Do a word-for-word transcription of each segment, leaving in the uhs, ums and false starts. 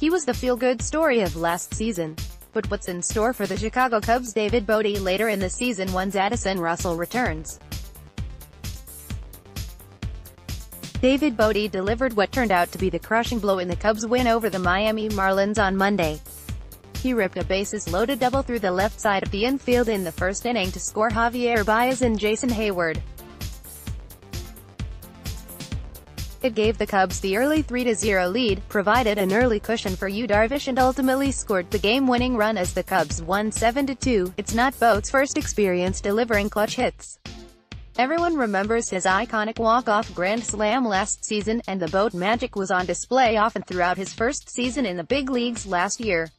He was the feel-good story of last season. But what's in store for the Chicago Cubs' David Bote later in the season once Addison Russell returns? David Bote delivered what turned out to be the crushing blow in the Cubs' win over the Miami Marlins on Monday. He ripped a bases-loaded double through the left side of the infield in the first inning to score Javier Baez and Jason Heyward. It gave the Cubs the early three to zero lead, provided an early cushion for Yu Darvish, and ultimately scored the game-winning run as the Cubs won seven to two. It's not Bote's first experience delivering clutch hits. Everyone remembers his iconic walk-off grand slam last season, and the Bote magic was on display often throughout his first season in the big leagues last year.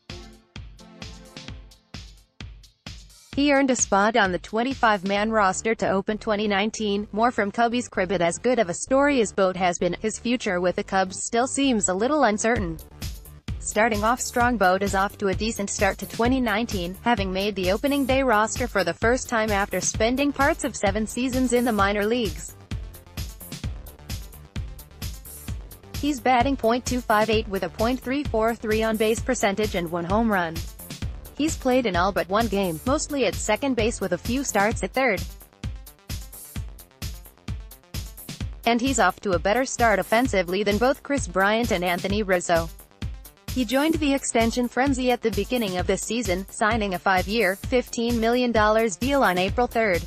He earned a spot on the twenty-five man roster to open twenty nineteen. More from Cubby's Crib. As good of a story as Bote has been, his future with the Cubs still seems a little uncertain. Starting off strong, Bote is off to a decent start to twenty nineteen, having made the opening day roster for the first time after spending parts of seven seasons in the minor leagues. He's batting point two five eight with a point three four three on-base percentage and one home run. He's played in all but one game, mostly at second base with a few starts at third. And he's off to a better start offensively than both Chris Bryant and Anthony Rizzo. He joined the extension frenzy at the beginning of the season, signing a five year, fifteen million dollar deal on April third.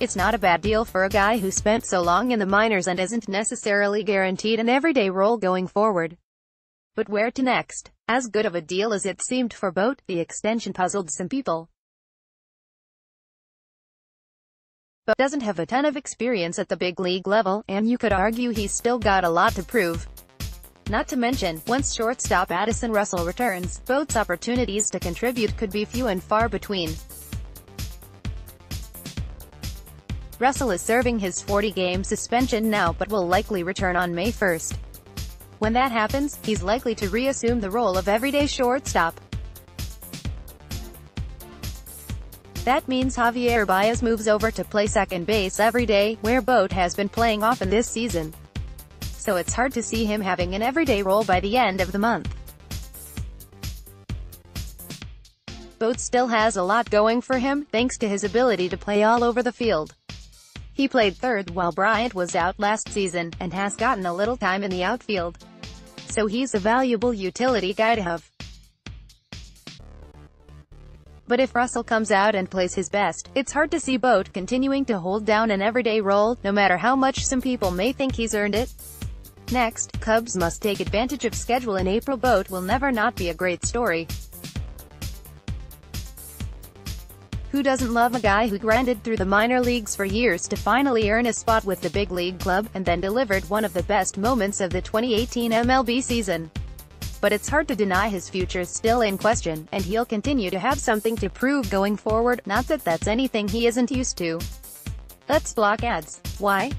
It's not a bad deal for a guy who spent so long in the minors and isn't necessarily guaranteed an everyday role going forward. But where to next? As good of a deal as it seemed for Bote, the extension puzzled some people. Bote doesn't have a ton of experience at the big league level, and you could argue he's still got a lot to prove. Not to mention, once shortstop Addison Russell returns, Bote's opportunities to contribute could be few and far between. Russell is serving his forty game suspension now but will likely return on May first. When that happens, he's likely to reassume the role of everyday shortstop. That means Javier Baez moves over to play second base every day, where Bote has been playing often this season. So it's hard to see him having an everyday role by the end of the month. Bote still has a lot going for him, thanks to his ability to play all over the field. He played third while Bryant was out last season, and has gotten a little time in the outfield. So he's a valuable utility guy to have. But if Russell comes out and plays his best, it's hard to see Bote continuing to hold down an everyday role, no matter how much some people may think he's earned it. Next, Cubs must take advantage of schedule in April. Bote will never not be a great story. Who doesn't love a guy who grinded through the minor leagues for years to finally earn a spot with the big league club, and then delivered one of the best moments of the twenty eighteen M L B season? But it's hard to deny his future's still in question, and he'll continue to have something to prove going forward, not that that's anything he isn't used to. Let's block ads. Why?